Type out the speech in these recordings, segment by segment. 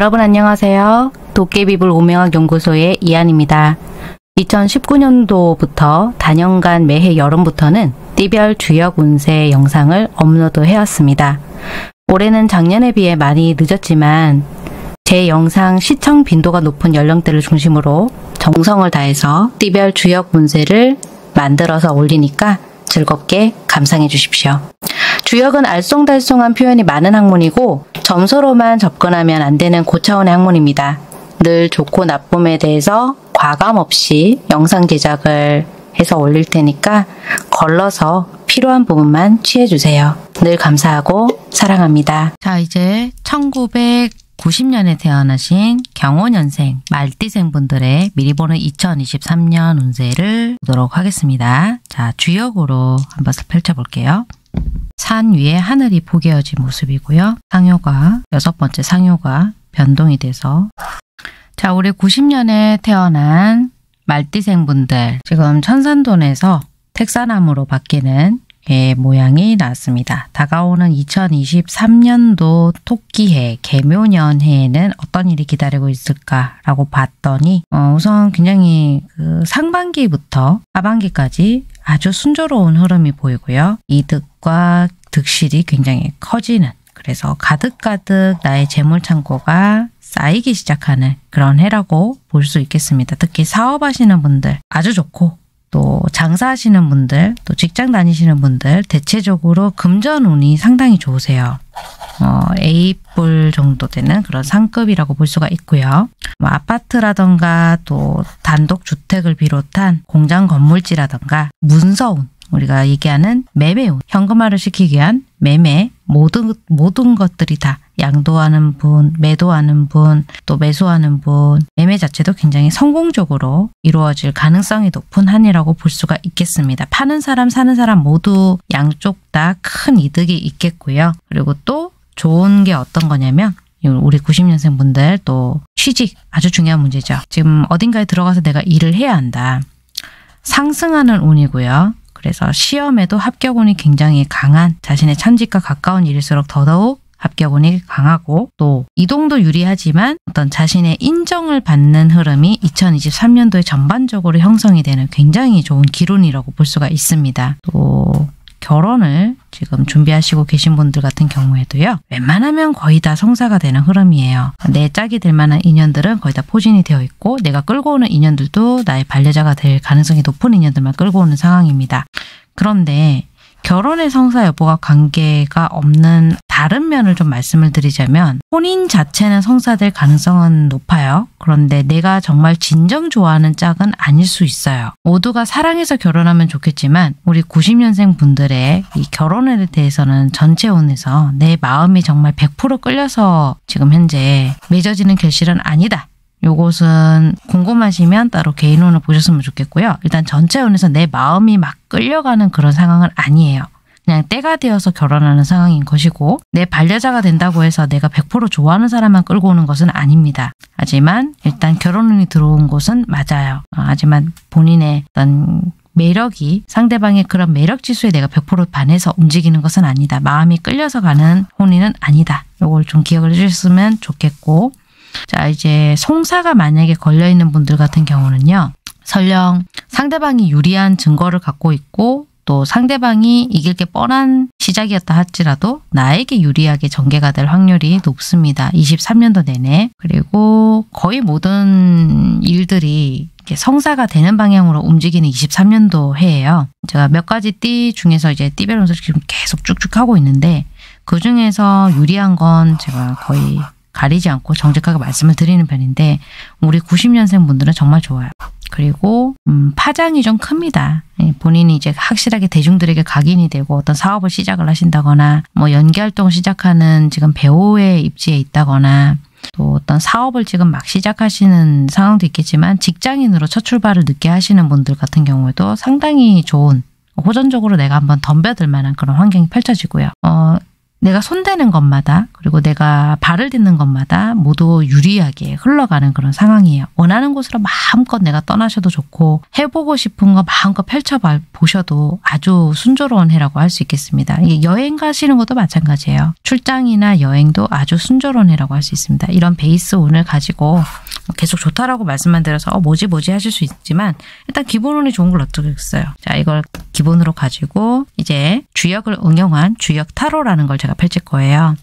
여러분 안녕하세요. 도깨비불 오명학 연구소의 이한입니다. 2019년도부터 단연간 매해 여름부터는 띠별 주역 운세 영상을 업로드해왔습니다. 올해는 작년에 비해 많이 늦었지만 제 영상 시청 빈도가 높은 연령대를 중심으로 정성을 다해서 띠별 주역 운세를 만들어서 올리니까 즐겁게 감상해 주십시오. 주역은 알쏭달쏭한 표현이 많은 학문이고 점수로만 접근하면 안 되는 고차원의 학문입니다. 늘 좋고 나쁨에 대해서 과감 없이 영상 제작을 해서 올릴 테니까 걸러서 필요한 부분만 취해주세요. 늘 감사하고 사랑합니다. 자, 이제 1990년에 태어나신 경오년생 말띠생 분들의 미리 보는 2023년 운세를 보도록 하겠습니다. 자, 주역으로 한번 펼쳐볼게요. 산 위에 하늘이 포개어진 모습이고요. 상요가, 6번째 상요가 변동이 돼서. 자, 올해 90년에 태어난 말띠생 분들, 지금 천산돈에서 택사나무로 바뀌는 모양이 나왔습니다. 다가오는 2023년도 토끼해, 경오년 해에는 어떤 일이 기다리고 있을까라고 봤더니 우선 굉장히 상반기부터 하반기까지 아주 순조로운 흐름이 보이고요. 이득과 득실이 굉장히 커지는, 그래서 가득가득 나의 재물창고가 쌓이기 시작하는 그런 해라고 볼 수 있겠습니다. 특히 사업하시는 분들 아주 좋고, 또 장사하시는 분들, 또 직장 다니시는 분들 대체적으로 금전운이 상당히 좋으세요. A뿔 정도 되는 그런 상급이라고 볼 수가 있고요. 아파트라던가 또 단독주택을 비롯한 공장 건물지라던가 문서운, 우리가 얘기하는 매매운, 현금화를 시키기 위한 매매, 모든 것들이 다 양도하는 분, 매도하는 분, 또 매수하는 분, 매매 자체도 굉장히 성공적으로 이루어질 가능성이 높은 한이라고 볼 수가 있겠습니다. 파는 사람, 사는 사람 모두 양쪽 다 큰 이득이 있겠고요. 그리고 또 좋은 게 어떤 거냐면 우리 90년생 분들 또 취직 아주 중요한 문제죠. 지금 어딘가에 들어가서 내가 일을 해야 한다. 상승하는 운이고요. 그래서 시험에도 합격운이 굉장히 강한, 자신의 천직과 가까운 일일수록 더더욱 합격운이 강하고, 또 이동도 유리하지만 어떤 자신의 인정을 받는 흐름이 2023년도에 전반적으로 형성이 되는 굉장히 좋은 기운이라고 볼 수가 있습니다. 또 결혼을 지금 준비하시고 계신 분들 같은 경우에도요. 웬만하면 거의 다 성사가 되는 흐름이에요. 내 짝이 될 만한 인연들은 거의 다 포진이 되어 있고, 내가 끌고 오는 인연들도 나의 반려자가 될 가능성이 높은 인연들만 끌고 오는 상황입니다. 그런데 결혼의 성사 여부와 관계가 없는 다른 면을 좀 말씀을 드리자면, 혼인 자체는 성사될 가능성은 높아요. 그런데 내가 정말 진정 좋아하는 짝은 아닐 수 있어요. 모두가 사랑해서 결혼하면 좋겠지만 우리 90년생 분들의 이 결혼에 대해서는 전체 운에서 내 마음이 정말 100% 끌려서 지금 현재 맺어지는 결실은 아니다. 요것은 궁금하시면 따로 개인운을 보셨으면 좋겠고요. 일단 전체 운에서 내 마음이 막 끌려가는 그런 상황은 아니에요. 그냥 때가 되어서 결혼하는 상황인 것이고, 내 반려자가 된다고 해서 내가 100% 좋아하는 사람만 끌고 오는 것은 아닙니다. 하지만 일단 결혼운이 들어온 곳은 맞아요. 하지만 본인의 어떤 매력이 상대방의 그런 매력 지수에 내가 100% 반해서 움직이는 것은 아니다. 마음이 끌려서 가는 혼인은 아니다. 요걸 좀 기억을 해주셨으면 좋겠고, 자, 이제 송사가 만약에 걸려있는 분들 같은 경우는요. 설령 상대방이 유리한 증거를 갖고 있고, 또 상대방이 이길 게 뻔한 시작이었다 할지라도 나에게 유리하게 전개가 될 확률이 높습니다. 23년도 내내. 그리고 거의 모든 일들이 성사가 되는 방향으로 움직이는 23년도 해예요. 제가 몇 가지 띠 중에서 이제 띠별 운세를 지금 계속 쭉쭉 하고 있는데, 그 중에서 유리한 건 제가 거의 가리지 않고 정직하게 말씀을 드리는 편인데, 우리 90년생 분들은 정말 좋아요. 그리고 파장이 좀 큽니다. 본인이 이제 확실하게 대중들에게 각인이 되고 어떤 사업을 시작을 하신다거나, 뭐 연기활동을 시작하는 지금 배우의 입지에 있다거나, 또 어떤 사업을 지금 막 시작하시는 상황도 있겠지만 직장인으로 첫 출발을 늦게 하시는 분들 같은 경우에도 상당히 좋은, 호전적으로 내가 한번 덤벼들 만한 그런 환경이 펼쳐지고요. 내가 손대는 것마다 그리고 내가 발을 딛는 것마다 모두 유리하게 흘러가는 그런 상황이에요. 원하는 곳으로 마음껏 내가 떠나셔도 좋고 해보고 싶은 거 마음껏 펼쳐보셔도 아주 순조로운 해라고 할 수 있겠습니다. 이게 여행 가시는 것도 마찬가지예요. 출장이나 여행도 아주 순조로운 해라고 할 수 있습니다. 이런 베이스 운을 가지고 계속 좋다라고 말씀만 드려서 뭐지 하실 수 있지만 일단 기본 운이 좋은 걸 어쩌겠어요. 자, 이걸 기본으로 가지고 이제 주역을 응용한 주역 타로라는 걸 제가 펼칠 거예요.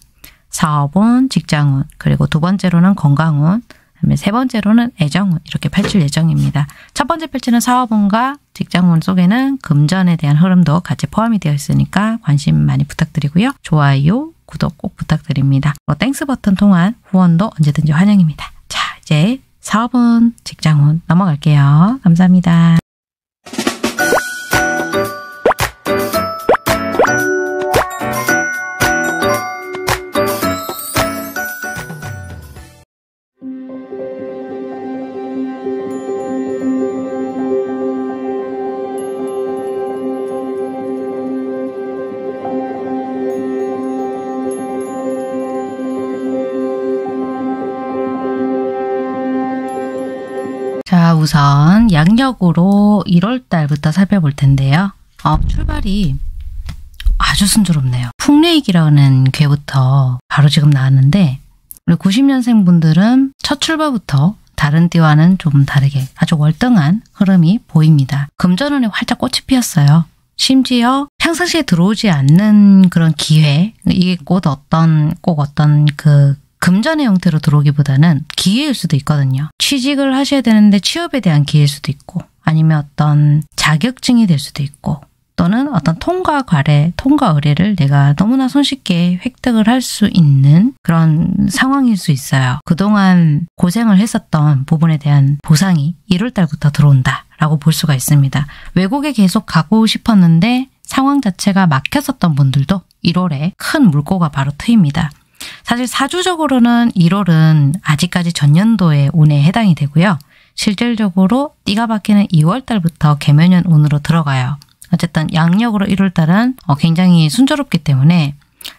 사업운, 직장운, 그리고 두 번째로는 건강운, 그다음에 세 번째로는 애정운 이렇게 펼칠 예정입니다. 첫 번째 펼치는 사업운과 직장운 속에는 금전에 대한 흐름도 같이 포함이 되어 있으니까 관심 많이 부탁드리고요. 좋아요, 구독 꼭 부탁드립니다. 땡스 버튼 통한 후원도 언제든지 환영입니다. 자, 이제 사업운, 직장운 넘어갈게요. 감사합니다. 우선 양력으로 1월달부터 살펴볼 텐데요. 출발이 아주 순조롭네요. 풍레익이라는 괴부터 바로 지금 나왔는데 우리 90년생 분들은 첫 출발부터 다른 띠와는 좀 다르게 아주 월등한 흐름이 보입니다. 금전운에 활짝 꽃이 피었어요. 심지어 평상시에 들어오지 않는 그런 기회, 이게 꼭 어떤 그 금전의 형태로 들어오기보다는 기회일 수도 있거든요. 취직을 하셔야 되는데 취업에 대한 기회일 수도 있고 아니면 어떤 자격증이 될 수도 있고 또는 어떤 통과 의뢰를 내가 너무나 손쉽게 획득을 할 수 있는 그런 상황일 수 있어요. 그동안 고생을 했었던 부분에 대한 보상이 1월달부터 들어온다라고 볼 수가 있습니다. 외국에 계속 가고 싶었는데 상황 자체가 막혔었던 분들도 1월에 큰 물꼬가 바로 트입니다. 사실 사주적으로는 1월은 아직까지 전년도의 운에 해당이 되고요. 실질적으로 띠가 바뀌는 2월달부터 개묘년 운으로 들어가요. 어쨌든 양력으로 1월달은 굉장히 순조롭기 때문에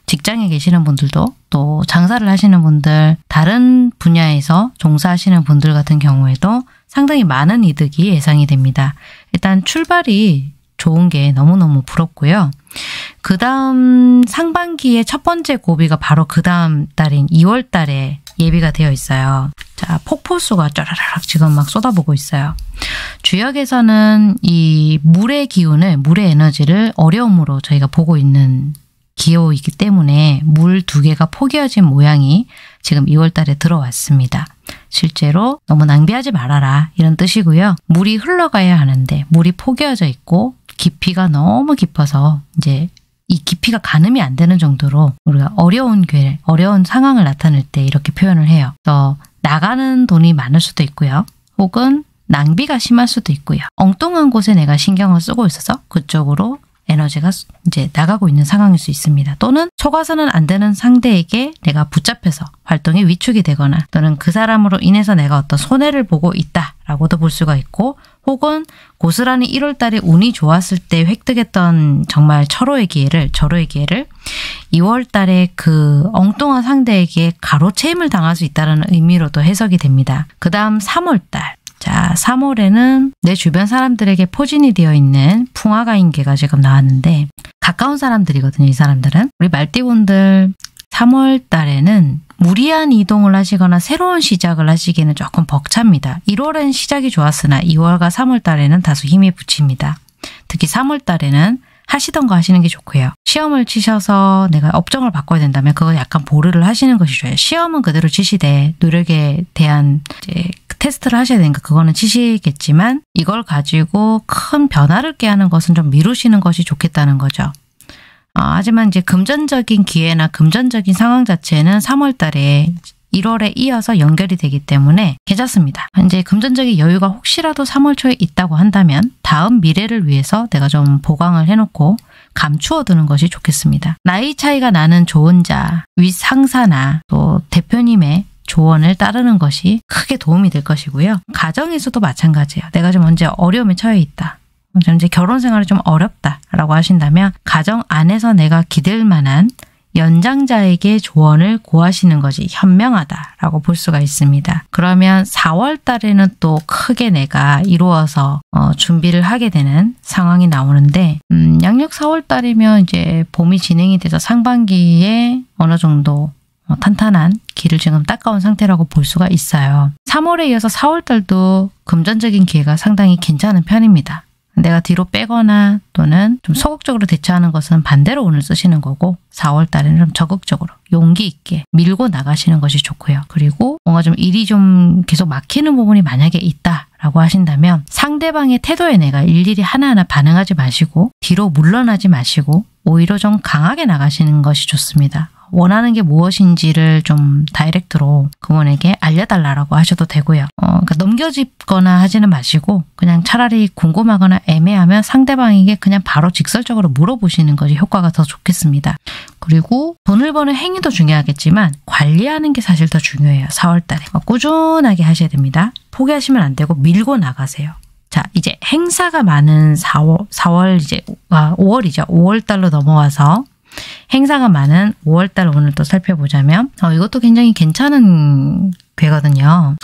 직장에 계시는 분들도 또 장사를 하시는 분들, 다른 분야에서 종사하시는 분들 같은 경우에도 상당히 많은 이득이 예상이 됩니다. 일단 출발이 좋은 게 너무너무 부럽고요. 그 다음 상반기에 첫 번째 고비가 바로 그 다음 달인 2월 달에 예비가 되어 있어요. 자, 폭포수가 쫘라락 지금 막 쏟아보고 있어요. 주역에서는 이 물의 기운을, 물의 에너지를 어려움으로 저희가 보고 있는 기호이기 때문에 물 2개가 포개어진 모양이 지금 2월 달에 들어왔습니다. 실제로 너무 낭비하지 말아라 이런 뜻이고요. 물이 흘러가야 하는데 물이 포개어져 있고 깊이가 너무 깊어서 이제 이 깊이가 가늠이 안 되는 정도로 우리가 어려운 상황을 나타낼 때 이렇게 표현을 해요. 또 나가는 돈이 많을 수도 있고요. 혹은 낭비가 심할 수도 있고요. 엉뚱한 곳에 내가 신경을 쓰고 있어서 그쪽으로 에너지가 이제 나가고 있는 상황일 수 있습니다. 또는 속아서는 안 되는 상대에게 내가 붙잡혀서 활동이 위축이 되거나 또는 그 사람으로 인해서 내가 어떤 손해를 보고 있다라고도 볼 수가 있고 혹은 고스란히 1월달에 운이 좋았을 때 획득했던 정말 절호의 기회를 2월달에 그 엉뚱한 상대에게 가로채임을 당할 수 있다는 의미로도 해석이 됩니다. 그 다음 3월달. 자, 3월에는 내 주변 사람들에게 포진이 되어 있는 풍화가인계가 지금 나왔는데 가까운 사람들이거든요. 이 사람들은 우리 말띠분들 3월달에는 무리한 이동을 하시거나 새로운 시작을 하시기에는 조금 벅찹니다. 1월엔 시작이 좋았으나 2월과 3월달에는 다소 힘이 붙입니다. 특히 3월달에는 하시던 거 하시는 게 좋고요. 시험을 치셔서 내가 업종을 바꿔야 된다면 그거 약간 보류를 하시는 것이 좋아요. 시험은 그대로 치시되 노력에 대한 이제 테스트를 하셔야 되니까 그거는 치시겠지만 이걸 가지고 큰 변화를 꾀하는 것은 좀 미루시는 것이 좋겠다는 거죠. 하지만 이제 금전적인 기회나 금전적인 상황 자체는 3월달에 1월에 이어서 연결이 되기 때문에 괜찮습니다. 이제 금전적인 여유가 혹시라도 3월 초에 있다고 한다면 다음 미래를 위해서 내가 좀 보강을 해놓고 감추어두는 것이 좋겠습니다. 나이 차이가 나는 조언자, 윗상사나 또 대표님의 조언을 따르는 것이 크게 도움이 될 것이고요. 가정에서도 마찬가지예요. 내가 좀 언제 어려움에 처해 있다. 이제 결혼 생활이 좀 어렵다라고 하신다면 가정 안에서 내가 기댈 만한 연장자에게 조언을 구하시는 것이 현명하다라고 볼 수가 있습니다. 그러면 4월 달에는 또 크게 내가 이루어서 준비를 하게 되는 상황이 나오는데 양력 4월 달이면 이제 봄이 진행이 돼서 상반기에 어느 정도 탄탄한 기를 지금 닦아온 상태라고 볼 수가 있어요. 3월에 이어서 4월 달도 금전적인 기회가 상당히 괜찮은 편입니다. 내가 뒤로 빼거나 또는 좀 소극적으로 대처하는 것은 반대로 오늘 쓰시는 거고 4월 달에는 좀 적극적으로 용기 있게 밀고 나가시는 것이 좋고요. 그리고 뭔가 좀 일이 좀 계속 막히는 부분이 만약에 있다라고 하신다면 상대방의 태도에 내가 일일이 하나하나 반응하지 마시고 뒤로 물러나지 마시고 오히려 좀 강하게 나가시는 것이 좋습니다. 원하는 게 무엇인지를 좀 다이렉트로 그분에게 알려달라고 하셔도 되고요. 그러니까 넘겨짚거나 하지는 마시고 그냥 차라리 궁금하거나 애매하면 상대방에게 그냥 바로 직설적으로 물어보시는 것이 효과가 더 좋겠습니다. 그리고 돈을 버는 행위도 중요하겠지만 관리하는 게 사실 더 중요해요. 4월달에 꾸준하게 하셔야 됩니다. 포기하시면 안 되고 밀고 나가세요. 자, 이제 행사가 많은 5월이죠. 5월달로 넘어와서 행사가 많은 5월달 오늘 또 살펴보자면 이것도 굉장히 괜찮은 괴거든요.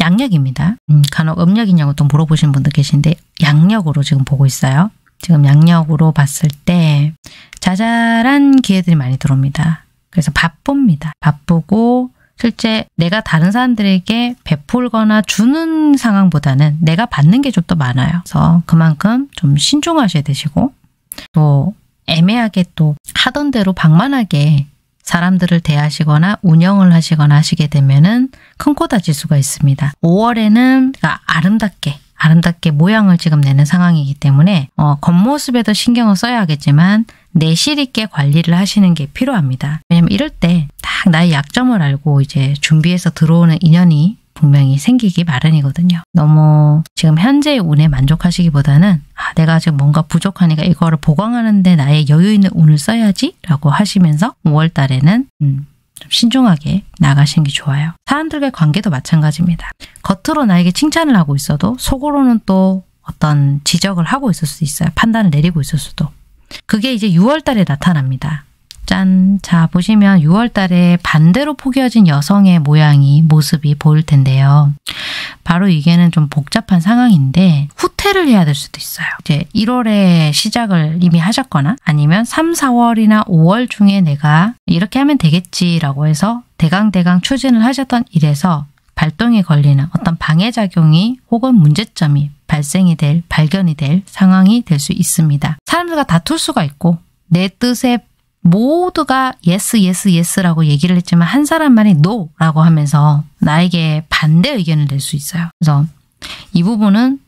양력입니다. 간혹 음력이냐고 또 물어보신 분도 계신데 양력으로 지금 보고 있어요. 지금 양력으로 봤을 때 자잘한 기회들이 많이 들어옵니다. 그래서 바쁩니다. 바쁘고 실제 내가 다른 사람들에게 베풀거나 주는 상황보다는 내가 받는 게 좀 더 많아요. 그래서 그만큼 좀 신중하셔야 되시고 또 애매하게 또 하던 대로 방만하게 사람들을 대하시거나 운영을 하시거나 하시게 되면은 큰 코 다칠 수가 있습니다. 5월에는 그러니까 아름답게 모양을 지금 내는 상황이기 때문에 겉모습에도 신경을 써야 하겠지만 내실 있게 관리를 하시는 게 필요합니다. 왜냐면 이럴 때 딱 나의 약점을 알고 이제 준비해서 들어오는 인연이 분명히 생기기 마련이거든요. 너무 지금 현재의 운에 만족하시기보다는 내가 지금 뭔가 부족하니까 이거를 보강하는데 나의 여유 있는 운을 써야지 라고 하시면서 5월 달에는 좀 신중하게 나가시는 게 좋아요. 사람들과의 관계도 마찬가지입니다. 겉으로 나에게 칭찬을 하고 있어도 속으로는 또 어떤 지적을 하고 있을 수 있어요. 판단을 내리고 있을 수도. 그게 이제 6월 달에 나타납니다. 짠! 자, 보시면 6월 달에 반대로 포개어진 여성의 모습이 보일 텐데요. 바로 이게는 좀 복잡한 상황인데 후퇴를 해야 될 수도 있어요. 이제 1월에 시작을 이미 하셨거나 아니면 3, 4월이나 5월 중에 내가 이렇게 하면 되겠지라고 해서 대강 추진을 하셨던 일에서 발동이 걸리는 어떤 방해작용이 혹은 문제점이 발견이 될 상황이 될 수 있습니다. 사람들과 다툴 수가 있고 내 뜻에 모두가 yes, yes, yes라고 얘기를 했지만 한 사람만이 no라고 하면서 나에게 반대 의견을 낼 수 있어요. 그래서 이 부분은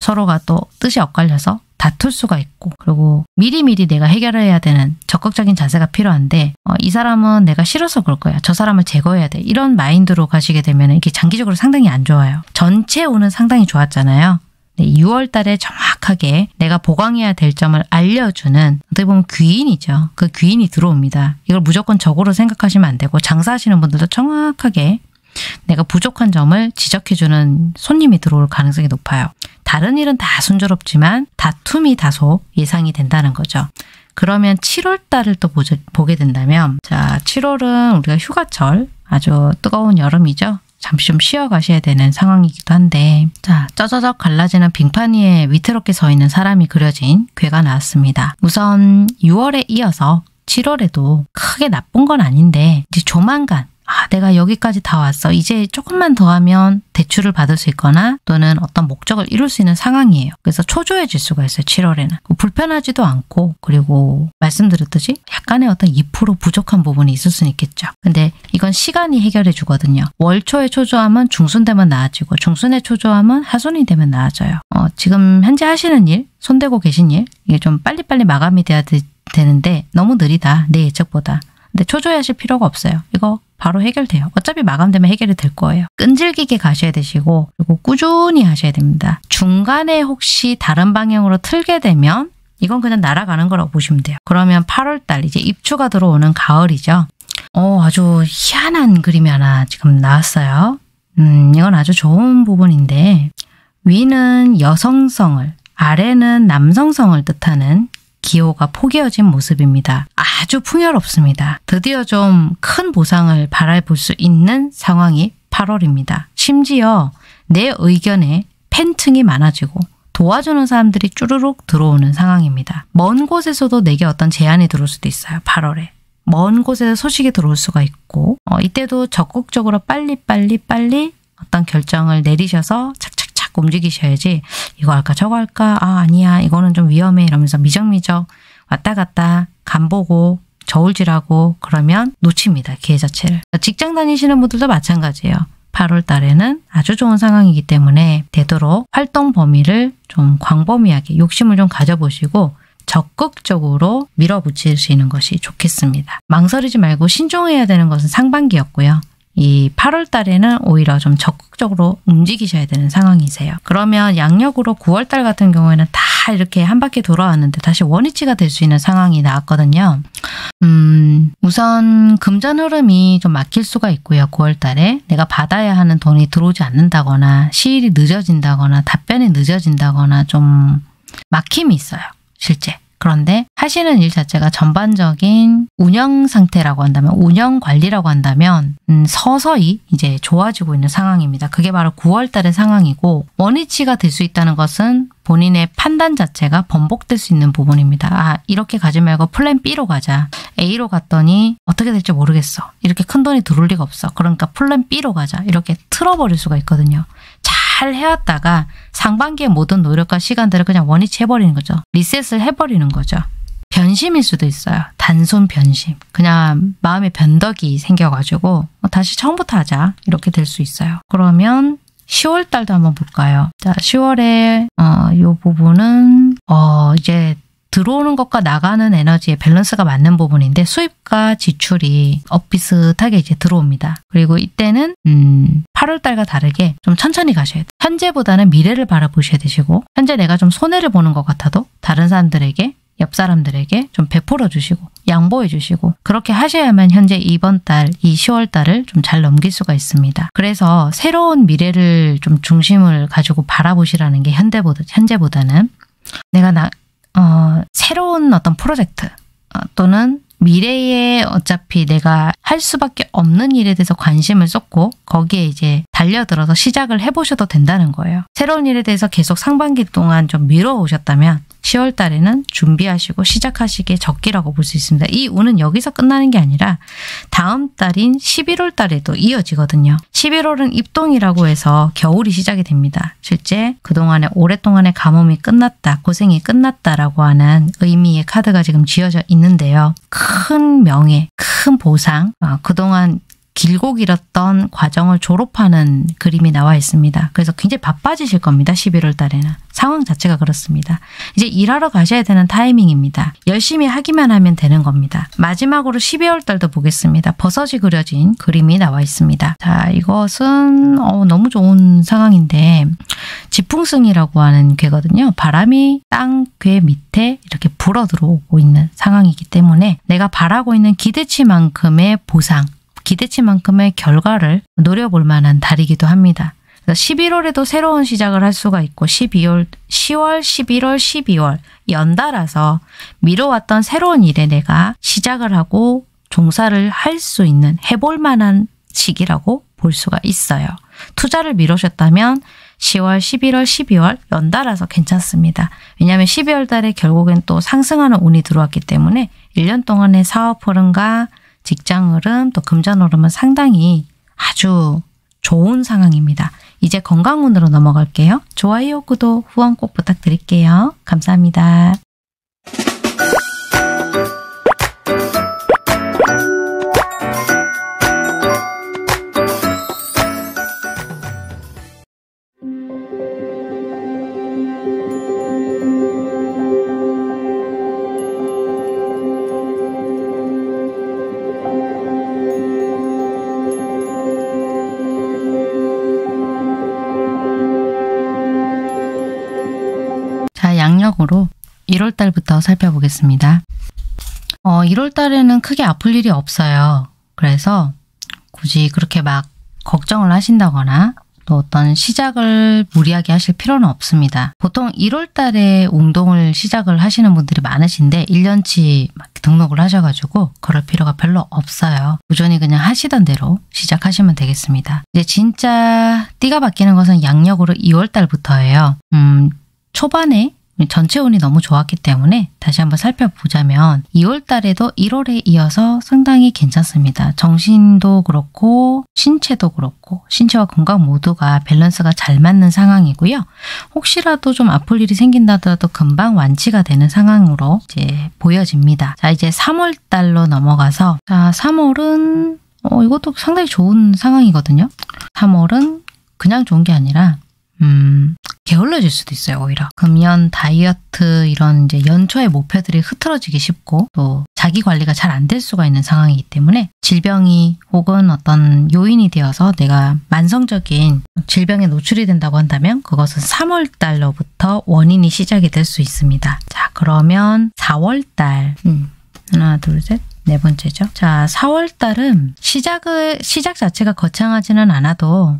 서로가 또 뜻이 엇갈려서 다툴 수가 있고 그리고 미리미리 내가 해결해야 되는 적극적인 자세가 필요한데 이 사람은 내가 싫어서 그럴 거야. 저 사람을 제거해야 돼. 이런 마인드로 가시게 되면 이게 장기적으로 상당히 안 좋아요. 전체 운은 상당히 좋았잖아요. 6월 달에 정확하게 내가 보강해야 될 점을 알려주는 어떻게 보면 귀인이죠. 그 귀인이 들어옵니다. 이걸 무조건 적으로 생각하시면 안 되고 장사하시는 분들도 정확하게 내가 부족한 점을 지적해주는 손님이 들어올 가능성이 높아요. 다른 일은 다 순조롭지만 다툼이 다소 예상이 된다는 거죠. 그러면 7월 달을 또 보게 된다면 자, 7월은 우리가 휴가철 아주 뜨거운 여름이죠. 잠시 좀 쉬어가셔야 되는 상황이기도 한데 자, 쩌저적 갈라지는 빙판 위에 위태롭게 서 있는 사람이 그려진 괴가 나왔습니다. 우선 6월에 이어서 7월에도 크게 나쁜 건 아닌데 이제 조만간 내가 여기까지 다 왔어. 이제 조금만 더 하면 대출을 받을 수 있거나 또는 어떤 목적을 이룰 수 있는 상황이에요. 그래서 초조해질 수가 있어요. 7월에는. 불편하지도 않고 그리고 말씀드렸듯이 약간의 어떤 2% 부족한 부분이 있을 수는 있겠죠. 근데 이건 시간이 해결해 주거든요. 월초에 초조함은 중순 되면 나아지고 중순에 초조함은 하순이 되면 나아져요. 지금 현재 하시는 일, 손대고 계신 일 이게 좀 빨리빨리 마감이 돼야 되는데 너무 느리다. 내 예측보다. 근데 초조해하실 필요가 없어요. 이거 바로 해결돼요. 어차피 마감되면 해결이 될 거예요. 끈질기게 가셔야 되시고 그리고 꾸준히 하셔야 됩니다. 중간에 혹시 다른 방향으로 틀게 되면 이건 그냥 날아가는 거라고 보시면 돼요. 그러면 8월달 이제 입추가 들어오는 가을이죠. 아주 희한한 그림이 하나 지금 나왔어요. 이건 아주 좋은 부분인데 위는 여성성을, 아래는 남성성을 뜻하는 기호가 포개어진 모습입니다. 아주 풍요롭습니다. 드디어 좀 큰 보상을 바라볼 수 있는 상황이 8월입니다. 심지어 내 의견에 팬층이 많아지고 도와주는 사람들이 쭈루룩 들어오는 상황입니다. 먼 곳에서도 내게 어떤 제안이 들어올 수도 있어요. 8월에. 먼 곳에서 소식이 들어올 수가 있고 이때도 적극적으로 빨리 어떤 결정을 내리셔서 착착착 움직이셔야지 이거 할까 저거 할까 아 아니야 이거는 좀 위험해 이러면서 미적미적 왔다 갔다 간보고 저울질하고 그러면 놓칩니다. 기회 자체를. 직장 다니시는 분들도 마찬가지예요. 8월 달에는 아주 좋은 상황이기 때문에 되도록 활동 범위를 좀 광범위하게 욕심을 좀 가져보시고 적극적으로 밀어붙이시는 것이 좋겠습니다. 망설이지 말고 신중해야 되는 것은 상반기였고요. 이 8월 달에는 오히려 좀 적극적으로 움직이셔야 되는 상황이세요. 그러면 양력으로 9월 달 같은 경우에는 다 이렇게 한 바퀴 돌아왔는데 다시 원위치가 될 수 있는 상황이 나왔거든요. 우선 금전 흐름이 좀 막힐 수가 있고요. 9월 달에 내가 받아야 하는 돈이 들어오지 않는다거나 시일이 늦어진다거나 답변이 늦어진다거나 좀 막힘이 있어요. 실제. 그런데 하시는 일 자체가 전반적인 운영 상태라고 한다면 운영 관리라고 한다면 서서히 이제 좋아지고 있는 상황입니다. 그게 바로 9월 달의 상황이고 원위치가 될 수 있다는 것은 본인의 판단 자체가 번복될 수 있는 부분입니다. 아 이렇게 가지 말고 플랜 B로 가자. A로 갔더니 어떻게 될지 모르겠어. 이렇게 큰돈이 들어올 리가 없어. 그러니까 플랜 B로 가자. 이렇게 틀어버릴 수가 있거든요. 잘 해왔다가 상반기의 모든 노력과 시간들을 그냥 원위치 해버리는 거죠. 리셋을 해버리는 거죠. 변심일 수도 있어요. 단순 변심. 그냥 마음의 변덕이 생겨가지고 다시 처음부터 하자. 이렇게 될 수 있어요. 그러면 10월 달도 한번 볼까요? 자, 10월에 이 부분은 이제 들어오는 것과 나가는 에너지의 밸런스가 맞는 부분인데 수입과 지출이 비슷하게 이제 들어옵니다. 그리고 이때는 8월 달과 다르게 좀 천천히 가셔야 돼요. 현재보다는 미래를 바라보셔야 되시고 현재 내가 좀 손해를 보는 것 같아도 다른 사람들에게 옆 사람들에게 좀 베풀어 주시고 양보해 주시고 그렇게 하셔야만 현재 이번 달, 이 10월 달을 좀 잘 넘길 수가 있습니다. 그래서 새로운 미래를 좀 중심을 가지고 바라보시라는 게 현재보다는 내가 새로운 어떤 프로젝트 또는 미래에 어차피 내가 할 수밖에 없는 일에 대해서 관심을 쏟고 거기에 이제 달려들어서 시작을 해보셔도 된다는 거예요. 새로운 일에 대해서 계속 상반기 동안 좀 미뤄오셨다면 10월 달에는 준비하시고 시작하시기에 적기라고 볼 수 있습니다. 이 운은 여기서 끝나는 게 아니라 다음 달인 11월 달에도 이어지거든요. 11월은 입동이라고 해서 겨울이 시작이 됩니다. 실제 그동안에 오랫동안의 가뭄이 끝났다, 고생이 끝났다라고 하는 의미의 카드가 지금 지어져 있는데요. 큰 명예, 큰 보상, 그동안 길고 길었던 과정을 졸업하는 그림이 나와 있습니다. 그래서 굉장히 바빠지실 겁니다. 11월 달에는. 상황 자체가 그렇습니다. 이제 일하러 가셔야 되는 타이밍입니다. 열심히 하기만 하면 되는 겁니다. 마지막으로 12월 달도 보겠습니다. 버섯이 그려진 그림이 나와 있습니다. 자, 이것은 너무 좋은 상황인데 지풍승이라고 하는 괴거든요. 바람이 땅 괴 밑에 이렇게 불어 들어오고 있는 상황이기 때문에 내가 바라고 있는 기대치만큼의 보상 기대치만큼의 결과를 노려볼 만한 달이기도 합니다. 11월에도 새로운 시작을 할 수가 있고 10월, 11월, 12월 연달아서 미뤄왔던 새로운 일에 내가 시작을 하고 종사를 할 수 있는 해볼 만한 시기라고 볼 수가 있어요. 투자를 미루셨다면 10월, 11월, 12월 연달아서 괜찮습니다. 왜냐하면 12월 달에 결국엔 또 상승하는 운이 들어왔기 때문에 1년 동안의 사업 흐름과 직장 흐름 또 금전 흐름은 상당히 아주 좋은 상황입니다. 이제 건강운으로 넘어갈게요. 좋아요, 구독, 후원 꼭 부탁드릴게요. 감사합니다. 으로 1월 달부터 살펴보겠습니다. 1월 달에는 크게 아플 일이 없어요. 그래서 굳이 그렇게 막 걱정을 하신다거나 또 어떤 시작을 무리하게 하실 필요는 없습니다. 보통 1월 달에 운동을 시작을 하시는 분들이 많으신데 1년치 막 등록을 하셔가지고 그럴 필요가 별로 없어요. 꾸준히 그냥 하시던 대로 시작하시면 되겠습니다. 이제 진짜 띠가 바뀌는 것은 양력으로 2월 달부터예요. 초반에 전체 운이 너무 좋았기 때문에 다시 한번 살펴보자면 2월 달에도 1월에 이어서 상당히 괜찮습니다. 정신도 그렇고 신체도 그렇고 신체와 건강 모두가 밸런스가 잘 맞는 상황이고요. 혹시라도 좀 아플 일이 생긴다 하더라도 금방 완치가 되는 상황으로 이제 보여집니다. 자, 이제 3월 달로 넘어가서 3월은 이것도 상당히 좋은 상황이거든요. 3월은 그냥 좋은 게 아니라 게을러질 수도 있어요. 오히려 금연, 다이어트 이런 이제 연초의 목표들이 흐트러지기 쉽고 또 자기 관리가 잘 안 될 수가 있는 상황이기 때문에 질병이 혹은 어떤 요인이 되어서 내가 만성적인 질병에 노출이 된다고 한다면 그것은 3월 달로부터 원인이 시작이 될 수 있습니다. 자, 그러면 4월 달 하나, 둘, 셋. 네 번째죠. 자, 4월 달은 시작 자체가 거창하지는 않아도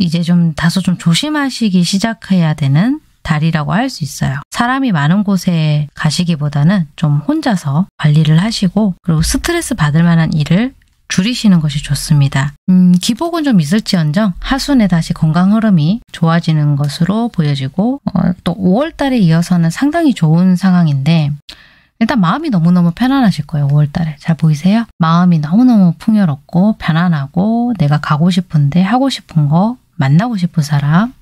이제 좀 다소 좀 조심하시기 시작해야 되는 달이라고 할 수 있어요. 사람이 많은 곳에 가시기보다는 좀 혼자서 관리를 하시고 그리고 스트레스 받을 만한 일을 줄이시는 것이 좋습니다. 기복은 좀 있을지언정 하순에 다시 건강 흐름이 좋아지는 것으로 보여지고 또 5월 달에 이어서는 상당히 좋은 상황인데 일단 마음이 너무너무 편안하실 거예요. 5월 달에. 잘 보이세요? 마음이 너무너무 풍요롭고 편안하고 내가 가고 싶은데 하고 싶은 거 만나고 싶은 사람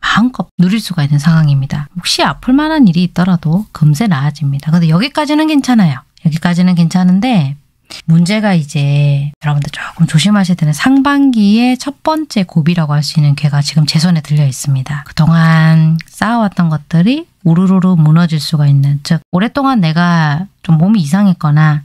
마음껏 누릴 수가 있는 상황입니다. 혹시 아플 만한 일이 있더라도 금세 나아집니다. 근데 여기까지는 괜찮아요. 여기까지는 괜찮은데 문제가 이제 여러분들 조금 조심하셔야 되는 상반기의 첫 번째 고비라고 할 수 있는 괴가 지금 제 손에 들려 있습니다. 그동안 쌓아왔던 것들이 우르르 무너질 수가 있는, 즉 오랫동안 내가 좀 몸이 이상했거나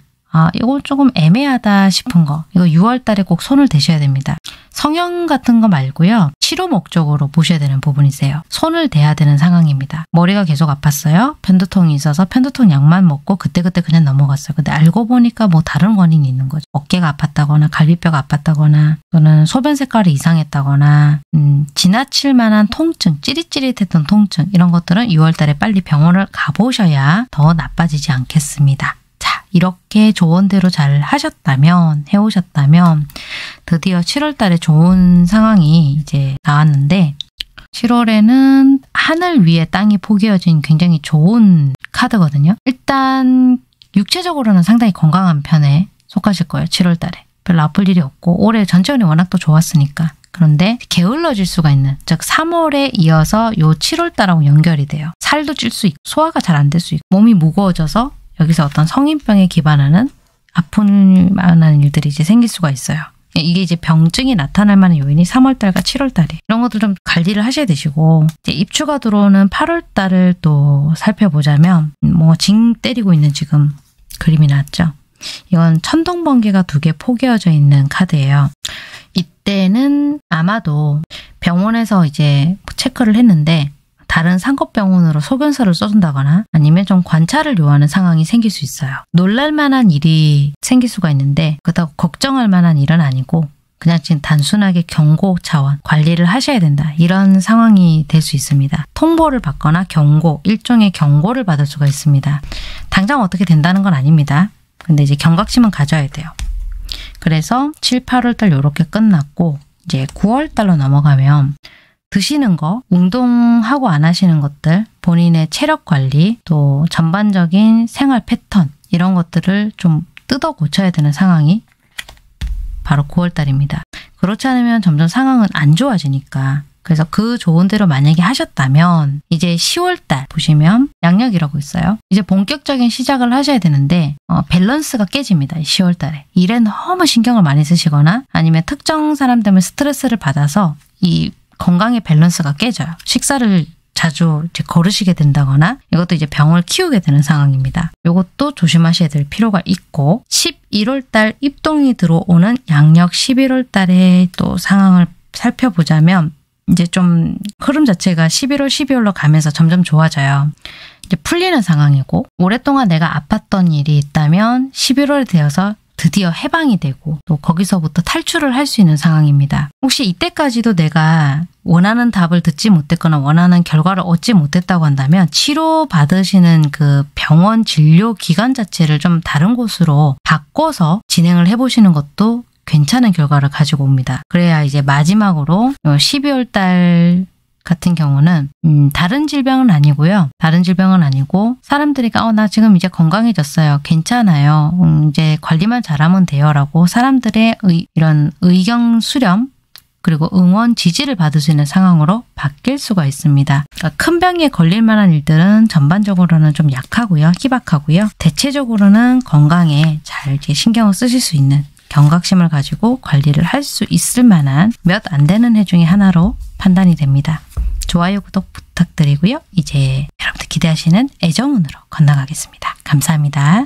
이거 조금 애매하다 싶은 거, 이거 6월 달에 꼭 손을 대셔야 됩니다. 성형 같은 거 말고요. 치료 목적으로 보셔야 되는 부분이세요. 손을 대야 되는 상황입니다. 머리가 계속 아팠어요. 편두통이 있어서 편두통 약만 먹고 그때그때 그냥 넘어갔어요. 근데 알고 보니까 뭐 다른 원인이 있는 거죠. 어깨가 아팠다거나 갈비뼈가 아팠다거나 또는 소변 색깔이 이상했다거나 지나칠 만한 통증, 찌릿찌릿했던 통증 이런 것들은 6월 달에 빨리 병원을 가보셔야 더 나빠지지 않겠습니다. 자, 이렇게 조언대로 잘 하셨다면, 해오셨다면 드디어 7월 달에 좋은 상황이 이제 나왔는데 7월에는 하늘 위에 땅이 포개어진 굉장히 좋은 카드거든요. 일단 육체적으로는 상당히 건강한 편에 속하실 거예요. 7월 달에. 별로 아플 일이 없고 올해 전체 운이 워낙 또 좋았으니까. 그런데 게을러질 수가 있는, 즉 3월에 이어서 요 7월 달하고 연결이 돼요. 살도 찔 수 있고 소화가 잘 안 될 수 있고 몸이 무거워져서 여기서 어떤 성인병에 기반하는 아픈 만한 일들이 이제 생길 수가 있어요. 이게 이제 병증이 나타날 만한 요인이 3월달과 7월달이에요. 이런 것들 좀 관리를 하셔야 되시고, 이제 입추가 들어오는 8월달을 또 살펴보자면 징 때리고 있는 지금 그림이 나왔죠. 이건 천둥번개가 2개 포개어져 있는 카드예요. 이때는 아마도 병원에서 이제 체크를 했는데 다른 상급병원으로 소견서를 써준다거나 아니면 좀 관찰을 요하는 상황이 생길 수 있어요. 놀랄 만한 일이 생길 수가 있는데 그렇다고 걱정할 만한 일은 아니고 그냥 지금 단순하게 경고 차원, 관리를 하셔야 된다. 이런 상황이 될 수 있습니다. 통보를 받거나 경고, 일종의 경고를 받을 수가 있습니다. 당장 어떻게 된다는 건 아닙니다. 근데 이제 경각심은 가져야 돼요. 그래서 7, 8월 달 이렇게 끝났고 이제 9월 달로 넘어가면 드시는 거, 운동하고 안 하시는 것들, 본인의 체력 관리, 또 전반적인 생활 패턴 이런 것들을 좀 뜯어 고쳐야 되는 상황이 바로 9월달입니다. 그렇지 않으면 점점 상황은 안 좋아지니까. 그래서 그 조언대로 만약에 하셨다면 이제 10월달 보시면 양력이라고 있어요. 이제 본격적인 시작을 하셔야 되는데 밸런스가 깨집니다. 10월달에. 일에 너무 신경을 많이 쓰시거나 아니면 특정 사람 때문에 스트레스를 받아서 이 건강의 밸런스가 깨져요. 식사를 자주 이제 거르시게 된다거나 이것도 이제 병을 키우게 되는 상황입니다. 이것도 조심하셔야 될 필요가 있고 11월 달 입동이 들어오는 양력 11월 달에 또 상황을 살펴보자면 이제 좀 흐름 자체가 11월, 12월로 가면서 점점 좋아져요. 이제 풀리는 상황이고 오랫동안 내가 아팠던 일이 있다면 11월에 되어서 드디어 해방이 되고 또 거기서부터 탈출을 할 수 있는 상황입니다. 혹시 이때까지도 내가 원하는 답을 듣지 못했거나 원하는 결과를 얻지 못했다고 한다면 치료받으시는 그 병원 진료 기간 자체를 좀 다른 곳으로 바꿔서 진행을 해보시는 것도 괜찮은 결과를 가지고 옵니다. 그래야 이제 마지막으로 12월달 같은 경우는 다른 질병은 아니고 사람들이 나 지금 이제 건강해졌어요. 괜찮아요. 이제 관리만 잘하면 돼요. 라고 사람들의 이런 의견 수렴 그리고 응원 지지를 받을 수 있는 상황으로 바뀔 수가 있습니다. 그러니까 큰 병에 걸릴 만한 일들은 전반적으로는 좀 약하고요. 희박하고요. 대체적으로는 건강에 잘 이제 신경을 쓰실 수 있는 경각심을 가지고 관리를 할 수 있을 만한 몇 안 되는 해 중에 하나로 판단이 됩니다. 좋아요, 구독 부탁드리고요. 이제 여러분들 기대하시는 애정운으로 건너가겠습니다. 감사합니다.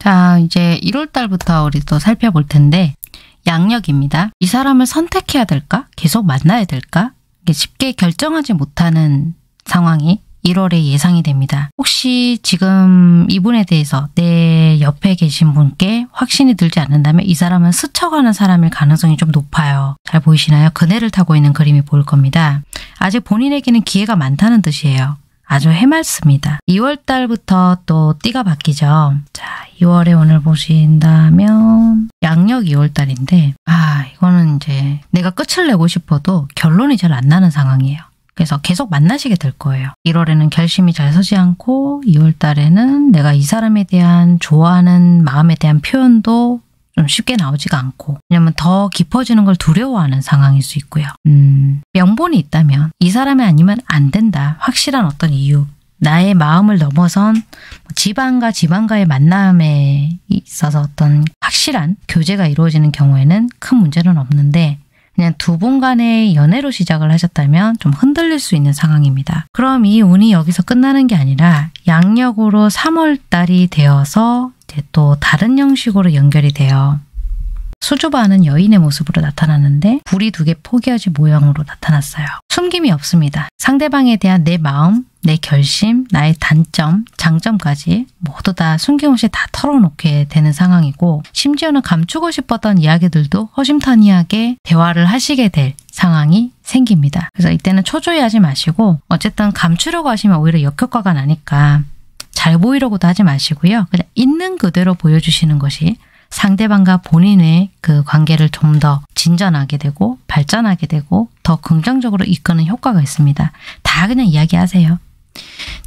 자, 이제 1월달부터 우리 또 살펴볼 텐데 양력입니다. 이 사람을 선택해야 될까? 계속 만나야 될까? 쉽게 결정하지 못하는 상황이 1월에 예상이 됩니다. 혹시 지금 이분에 대해서 내 옆에 계신 분께 확신이 들지 않는다면 이 사람은 스쳐가는 사람일 가능성이 좀 높아요. 잘 보이시나요? 그네를 타고 있는 그림이 보일 겁니다. 아직 본인에게는 기회가 많다는 뜻이에요. 아주 해맑습니다. 2월달부터 또 띠가 바뀌죠. 자, 2월에 오늘 보신다면 양력 2월달인데 이거는 이제 내가 끝을 내고 싶어도 결론이 잘 안 나는 상황이에요. 그래서 계속 만나시게 될 거예요. 1월에는 결심이 잘 서지 않고 2월달에는 내가 이 사람에 대한 좋아하는 마음에 대한 표현도 좀 쉽게 나오지가 않고 왜냐면 더 깊어지는 걸 두려워하는 상황일 수 있고요. 명분이 있다면 이 사람이 아니면 안 된다. 확실한 어떤 이유. 나의 마음을 넘어선 지방과 지방과의 만남에 있어서 어떤 확실한 교제가 이루어지는 경우에는 큰 문제는 없는데 그냥 두 분 간의 연애로 시작을 하셨다면 좀 흔들릴 수 있는 상황입니다. 그럼 이 운이 여기서 끝나는 게 아니라 양력으로 3월달이 되어서 이제 또 다른 형식으로 연결이 돼요. 수줍어하는 여인의 모습으로 나타나는데 불이 두 개 포개어진 모양으로 나타났어요. 숨김이 없습니다. 상대방에 대한 내 마음, 내 결심, 나의 단점, 장점까지 모두 다 숨김없이 다 털어놓게 되는 상황이고 심지어는 감추고 싶었던 이야기들도 허심탄회하게 대화를 하시게 될 상황이 생깁니다. 그래서 이때는 초조해 하지 마시고 어쨌든 감추려고 하시면 오히려 역효과가 나니까 잘 보이려고도 하지 마시고요. 그냥 있는 그대로 보여주시는 것이 상대방과 본인의 그 관계를 좀 더 진전하게 되고 발전하게 되고 더 긍정적으로 이끄는 효과가 있습니다. 다 그냥 이야기하세요.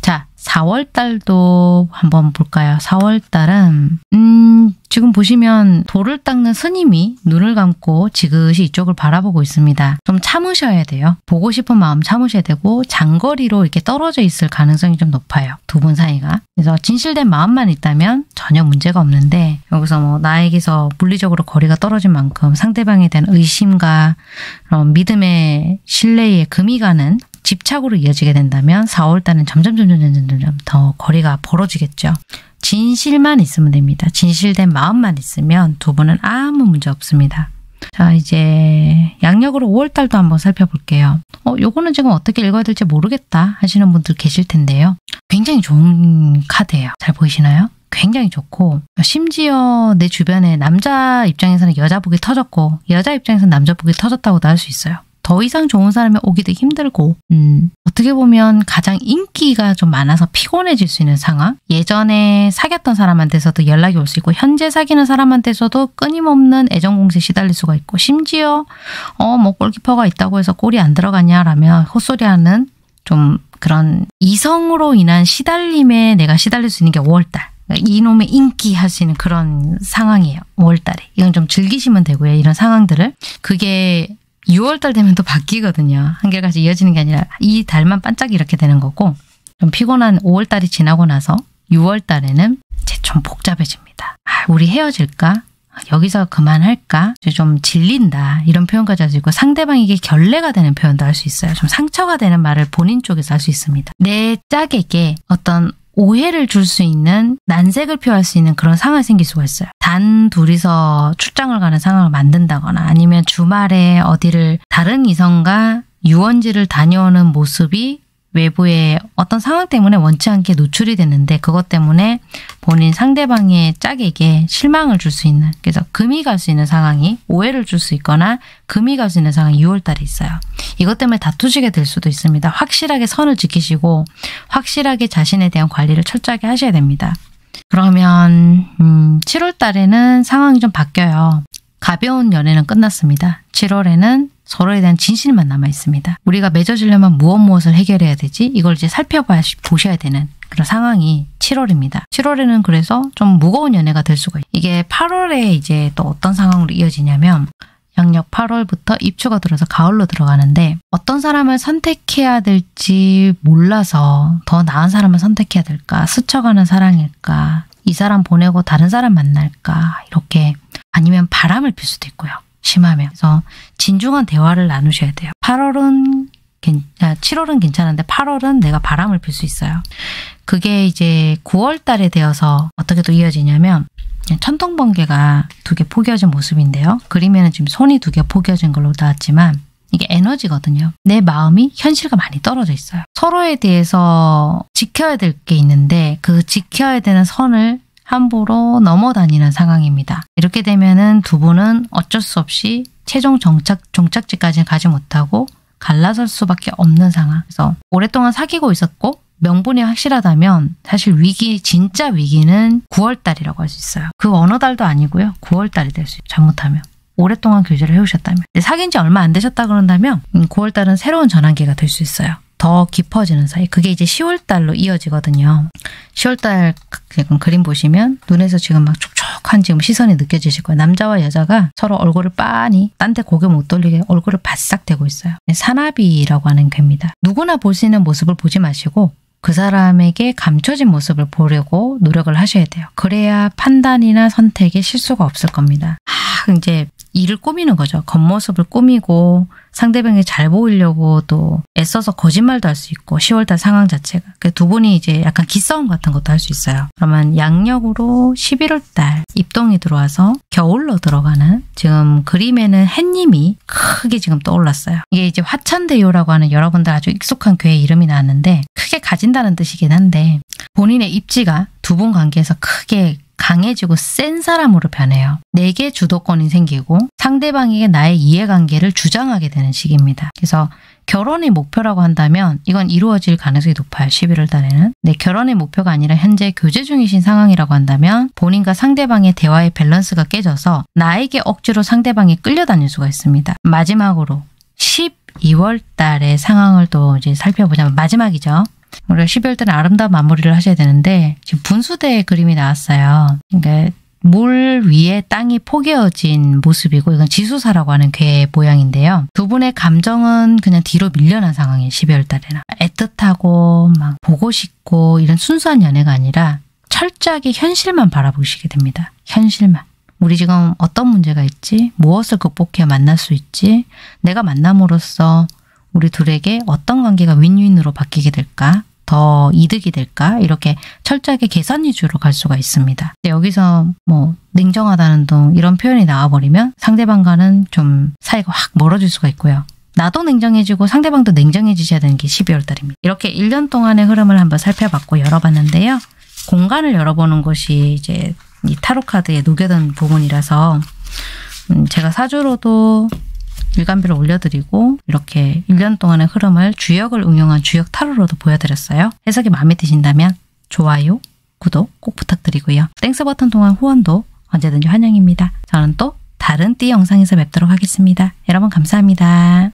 자, 4월달도 한번 볼까요? 4월달은 지금 보시면 돌을 닦는 스님이 눈을 감고 지그시 이쪽을 바라보고 있습니다. 좀 참으셔야 돼요. 보고 싶은 마음 참으셔야 되고 장거리로 이렇게 떨어져 있을 가능성이 좀 높아요. 두 분 사이가. 그래서 진실된 마음만 있다면 전혀 문제가 없는데 여기서 나에게서 물리적으로 거리가 떨어진 만큼 상대방에 대한 의심과 그런 믿음의 신뢰에 금이 가는 집착으로 이어지게 된다면 4월달은 점점 더 거리가 벌어지겠죠. 진실만 있으면 됩니다. 진실된 마음만 있으면 두 분은 아무 문제 없습니다. 자, 이제 양력으로 5월달도 한번 살펴볼게요. 요거는 지금 어떻게 읽어야 될지 모르겠다 하시는 분들 계실 텐데요. 굉장히 좋은 카드예요. 잘 보이시나요? 굉장히 좋고 심지어 내 주변에 남자 입장에서는 여자 복이 터졌고 여자 입장에서는 남자 복이 터졌다고도 할 수 있어요. 더 이상 좋은 사람이 오기도 힘들고 어떻게 보면 가장 인기가 좀 많아서 피곤해질 수 있는 상황 예전에 사귀었던 사람한테서도 연락이 올 수 있고 현재 사귀는 사람한테서도 끊임없는 애정공세에 시달릴 수가 있고 심지어 골키퍼가 있다고 해서 골이 안 들어가냐라며 헛소리하는 좀 그런 이성으로 인한 시달림에 내가 시달릴 수 있는 게 5월달 이놈의 인기 할 수 있는 그런 상황이에요. 5월달에 이건 좀 즐기시면 되고요. 이런 상황들을 그게 6월달 되면 또 바뀌거든요. 한결같이 이어지는 게 아니라 이 달만 반짝 이렇게 되는 거고 좀 피곤한 5월달이 지나고 나서 6월달에는 이제 좀 복잡해집니다. 우리 헤어질까? 여기서 그만할까? 좀 질린다 이런 표현까지 할 수 있고, 상대방에게 결례가 되는 표현도 할 수 있어요. 좀 상처가 되는 말을 본인 쪽에서 할 수 있습니다. 내 짝에게 어떤 오해를 줄 수 있는, 난색을 표할 수 있는 그런 상황이 생길 수가 있어요. 단 둘이서 출장을 가는 상황을 만든다거나, 아니면 주말에 어디를 다른 이성과 유원지를 다녀오는 모습이 외부의 어떤 상황 때문에 원치 않게 노출이 됐는데, 그것 때문에 본인 상대방의 짝에게 실망을 줄 수 있는, 그래서 금이 갈 수 있는 상황이, 오해를 줄 수 있거나 금이 갈 수 있는 상황이 6월달에 있어요. 이것 때문에 다투시게 될 수도 있습니다. 확실하게 선을 지키시고 확실하게 자신에 대한 관리를 철저하게 하셔야 됩니다. 그러면 7월달에는 상황이 좀 바뀌어요. 가벼운 연애는 끝났습니다. 7월에는 서로에 대한 진실만 남아있습니다. 우리가 맺어지려면 무엇을 해결해야 되지? 이걸 이제 보셔야 되는 그런 상황이 7월입니다. 7월에는 그래서 좀 무거운 연애가 될 수가 있어요. 이게 8월에 이제 또 어떤 상황으로 이어지냐면, 양력 8월부터 입추가 들어서 가을로 들어가는데, 어떤 사람을 선택해야 될지 몰라서 더 나은 사람을 선택해야 될까? 스쳐가는 사랑일까? 이 사람 보내고 다른 사람 만날까? 이렇게, 아니면 바람을 필 수도 있고요. 심하면. 그래서 진중한 대화를 나누셔야 돼요. 7월은 괜찮은데 8월은 내가 바람을 필 수 있어요. 그게 이제 9월달에 되어서 어떻게 또 이어지냐면, 천둥번개가 2개 포개어진 모습인데요. 그림에는 지금 손이 2개 포개어진 걸로 나왔지만 이게 에너지거든요. 내 마음이 현실과 많이 떨어져 있어요. 서로에 대해서 지켜야 될 게 있는데 그 지켜야 되는 선을 함부로 넘어다니는 상황입니다. 이렇게 되면은 두 분은 어쩔 수 없이 최종 종착지까지는 가지 못하고 갈라설 수밖에 없는 상황. 그래서 오랫동안 사귀고 있었고 명분이 확실하다면, 사실 진짜 위기는 9월달이라고 할 수 있어요. 그 어느 달도 아니고요. 9월달이 될 수 있어요. 잘못하면. 오랫동안 교제를 해오셨다면. 사귄 지 얼마 안 되셨다 그런다면 9월달은 새로운 전환기가 될 수 있어요. 더 깊어지는 사이. 그게 이제 10월달로 이어지거든요. 10월달 지금 그림 보시면 눈에서 지금 막 촉촉한 지금 시선이 느껴지실 거예요. 남자와 여자가 서로 얼굴을 빤히, 딴 데 고개 못 돌리게 얼굴을 바싹 대고 있어요. 사나비라고 하는 괴입니다. 누구나 볼 수 있는 모습을 보지 마시고 그 사람에게 감춰진 모습을 보려고 노력을 하셔야 돼요. 그래야 판단이나 선택에 실수가 없을 겁니다. 이제 일을 꾸미는 거죠. 겉모습을 꾸미고 상대방이 잘 보이려고 또 애써서 거짓말도 할 수 있고, 10월달 상황 자체가 두 분이 이제 약간 기싸움 같은 것도 할 수 있어요. 그러면 양력으로 11월달 입동이 들어와서 겨울로 들어가는, 지금 그림에는 햇님이 크게 지금 떠올랐어요. 이게 이제 화천대유라고 하는 여러분들 아주 익숙한 괴의 이름이 나왔는데, 크게 가진다는 뜻이긴 한데 본인의 입지가 두 분 관계에서 크게 강해지고 센 사람으로 변해요. 내게 주도권이 생기고 상대방에게 나의 이해관계를 주장하게 되는 시기입니다. 그래서 결혼이 목표라고 한다면 이건 이루어질 가능성이 높아요. 11월 달에는. 네, 결혼의 목표가 아니라 현재 교제 중이신 상황이라고 한다면 본인과 상대방의 대화의 밸런스가 깨져서 나에게 억지로 상대방이 끌려다닐 수가 있습니다. 마지막으로 12월 달의 상황을 또 이제 살펴보자면, 마지막이죠. 우리가 12월 달에 아름다운 마무리를 하셔야 되는데, 지금 분수대의 그림이 나왔어요. 그러니까 물 위에 땅이 포개어진 모습이고, 이건 지수사라고 하는 괴 모양인데요. 두 분의 감정은 그냥 뒤로 밀려난 상황이에요. 12월 달에는. 애틋하고 막 보고 싶고 이런 순수한 연애가 아니라 철저하게 현실만 바라보시게 됩니다. 현실만. 우리 지금 어떤 문제가 있지? 무엇을 극복해야 만날 수 있지? 내가 만남으로써 우리 둘에게 어떤 관계가 윈윈으로 바뀌게 될까? 더 이득이 될까? 이렇게 철저하게 계산 위주로 갈 수가 있습니다. 여기서 냉정하다는 둥 이런 표현이 나와버리면 상대방과는 좀 사이가 확 멀어질 수가 있고요. 나도 냉정해지고 상대방도 냉정해지셔야 되는 게 12월달입니다. 이렇게 1년 동안의 흐름을 한번 살펴봤고 열어봤는데요. 공간을 열어보는 것이 이제 이 타로 카드에 녹여든 부분이라서 제가 사주로도 일간비를 올려드리고 이렇게 1년 동안의 흐름을 주역을 응용한 주역 타로로도 보여드렸어요. 해석이 마음에 드신다면 좋아요, 구독 꼭 부탁드리고요. 땡스 버튼 동안 후원도 언제든지 환영입니다. 저는 또 다른 띠 영상에서 뵙도록 하겠습니다. 여러분 감사합니다.